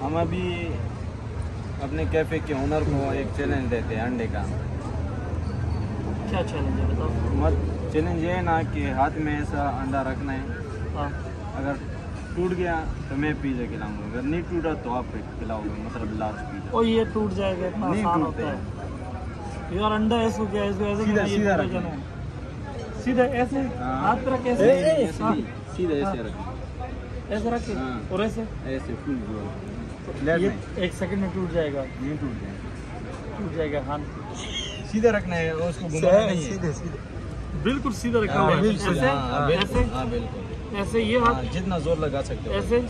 हम अभी अपने कैफ़े के ओनर को एक चैलेंज देते हैं अंडे का। क्या चैलेंज है बताओ? मत चैलेंज ये है ना कि हाथ में ऐसा अंडा रखना है, हाँ। अगर टूट गया तो मैं पिज़्ज़ा खिलाऊंगा, अगर नहीं टूटा तो आप खिलाओगे, मतलब लार्ज पिज़्ज़ा। और ये टूट जाएगा, इतना आसान होता है यार अंडा। ऐसा क्या ऐसे सीधा रखना है, सीधा ऐसे हाथ पर कैसे सीधा ऐसे रखना, ऐसे रखे और ऐसे ऐसे फुल गोल। ये एक सेकंड में टूट जाएगा, नहीं टूट जाएगा। हाँ सीधा रखना है और उसको घुमाना नहीं है, सीधे सीधे बिल्कुल सीधा रखा हुआ है। ऐसे ऐसे ये हाथ जितना जोर लगा सकते हो ऐसे।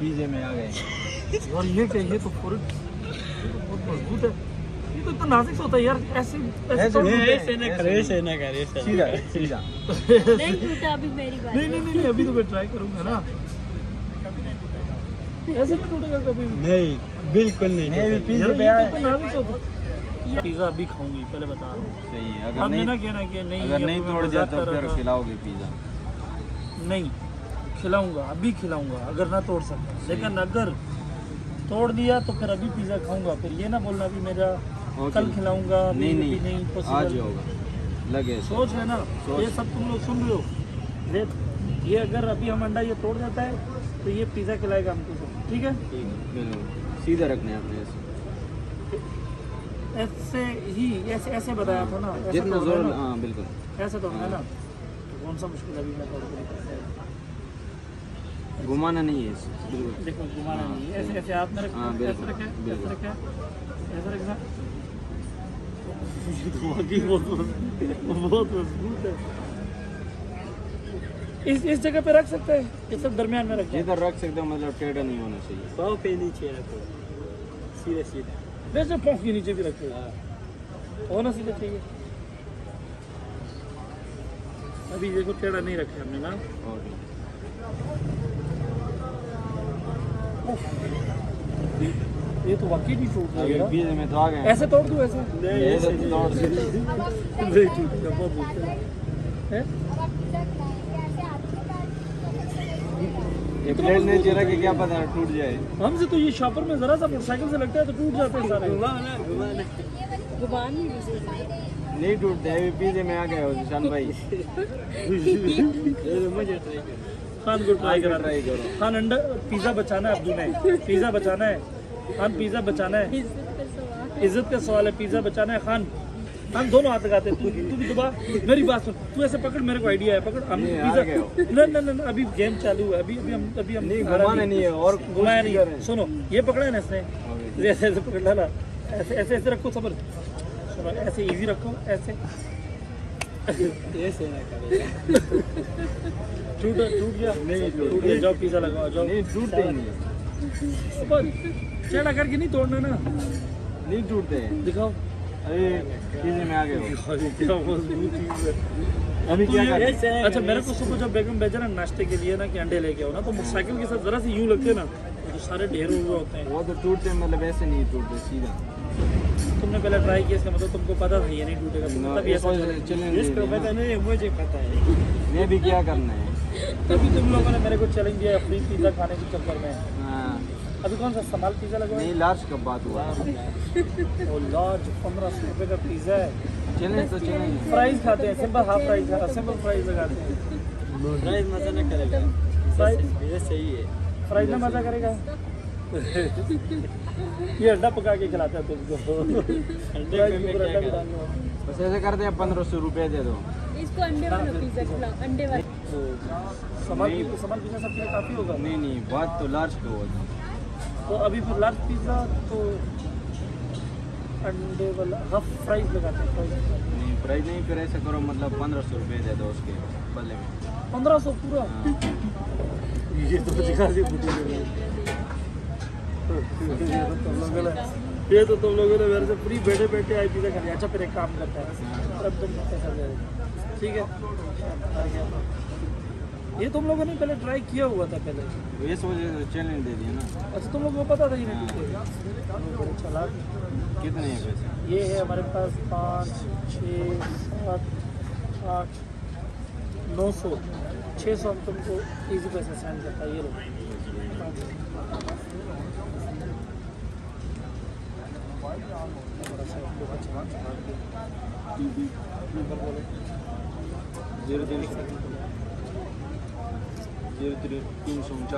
पीजे में आ गए। और ये क्या, ये तो बहुत मजबूत है, ये तो इतना नाजुक होता है यार। ऐसे ना कर सीधा नहीं टूटा। अभी मेरी बात नहीं, अभी तो मैं ट्राई करूंगा ना। ऐसे नहीं टूटेगा कभी, नहीं बिल्कुल नहीं। पिज़्ज़ा पे यार पिज़्ज़ा अभी खाऊंगी, पहले बता सही है। अगर नहीं ना कहना कि नहीं, अगर नहीं तोड़ जाता तो फिर खिलाओगे पिज़्ज़ा? नहीं खिलाऊंगा, अभी खिलाऊंगा अगर ना तोड़ सका। लेकिन अगर तोड़ दिया तो फिर अभी पिज़्ज़ा खाऊंगा, फिर ये ना बोलना अभी मेरा कल खिलाऊंगा। नहीं आज होगा लगे, सोच है ना। ये सब तुम लोग सुन लो, ये अगर अभी हम अंडा ये तोड़ जाता है तो ये पिज़्ज़ा खिलाएगा हमको सब, ठीक है? ठीक, सीधा रखने आपने ऐसे ही ऐसे बताया था ना, जितना जोर। हाँ बिल्कुल ऐसे तो है ना, कौन सा मुश्किल अभी। घुमाना नहीं है, देखो घुमाना नहीं है, ऐसे ऐसे आपने रखा ऐसा रखना। बहुत मजबूत है, इस जगह पे रख सकते हैं, ये सब दरमियान में रख इधर रख सकते हैं, मतलब टेढ़ा नहीं होना चाहिए। पाँव पे नीचे रखो, सीधे सीधे वैसे पाँव के नीचे भी रखो, होना सीधा चाहिए। अभी देखो टेढ़ा नहीं रखा हमने ना। और ये तो वाकई नहीं टूट रहा में तो आ गया। ऐसे तोड़ दूं ऐसे? नहीं ऐसे तोड़ के क्या पता टूट जाए हमसे। तो ये शॉपर में जरा सा मोटरसाइकिल से लगता है तो टूट जाते हैं सारे। नहीं टूटते, पीजे में आ गया हो निशान भाई। खान को ट्राई करा, ट्राई करो खान। अंडा पिज़्ज़ा बचाना है अब्दू ने, पिज़्ज़ा बचाना है खान, पिज़्ज़ा बचाना है। इज्जत का सवाल है, पिज़्ज़ा बचाना है खान। हम दोनों हाथ लगाते हैं, तू भी दबा। मेरी बात सुन, तू ऐसे पकड़, मेरे को आइडिया है, पकड़। हम पिज़्ज़ा ना अभी गेम चालू है, अभी हम नहीं है और घुमाया नहीं है। सुनो ये पकड़ा है ना इसने, ऐसे पकड़ डाला, ऐसे रखो सबर। सुनो ऐसे ईजी रखो, ऐसे टूट गया जाओ पिज़्ज़ा लगाओ जाओ। चेड़ा करके नहीं तोड़ना ना, नहीं टूटते हैं। दिखाओ अरे चीज़ें में आ गए। अच्छा मेरे को सुबह जब बेगम भेजा ना नाश्ते के लिए ना कि अंडे लेके आओ ना, तो मोटरसाइकिल के साथ जरा से यूँ लगते ना तो सारे ढेर हुए होते हैं। वो तो टूटते, मतलब ऐसे नहीं टूटते, सीधा। तुमने पहले ट्राई किया, इसका मतलब तुमको पता था ये नहीं टूटेगा। नहीं मुझे पता है, मैं भी क्या करना है। तभी तुम लोगों ने मेरे को चैलेंज दिया फ्री पिज़्ज़ा खाने के चक्कर में। अभी कौन सा सामान पिज़्ज़ा लगा? नहीं लार्ज कब बात हुआ वो लार्ज 1500 रुपये का पिज़्ज़ा है। चैलेंज तो चैलेंज, प्राइस खाते हैं सिंपल, हाफ प्राइस है, सिंपल प्राइस लगाते हैं। प्राइस मज़ा ना करेगा, प्राइस सही है, प्राइस ना मज़ा करेगा। ये अंडा पका के खिलाता है तुमको, बस ऐसे करते हैं 1500 रुपये दे दो इसको, अंडे वाला पिज़्ज़ा खिलाओ। अंडे वाला सामान पिज़्ज़ा सबके लिए काफ़ी होगा। नहीं बात तो लार्ज पे होगा, तो अभी फिर लार्ज पिज़्ज़ा तो अंडे वाला हाफ प्राइस लगाते हैं। नहीं प्राइस नहीं, फिर ऐसा करो मतलब 1500 रुपये दे दो उसके बदले में 1500 पूरा। ये तो तुम लोगों ने मेरे से पूरी बैठे बैठे आई पिज़्ज़ा खाने। अच्छा फिर एक काम करता है, ठीक है? ये तुम लोगों ने पहले ट्राई किया हुआ था, पहले ये सोचे तो चैलेंज दे दिया ना। अच्छा तुम लोगों को पता था ये चला कितने हैं पैसे? ये है हमारे पास 5, 6, 7, 8, 900 600 हम तुमको इजी पैसे सेंड करता है। ये लोग 0 3 349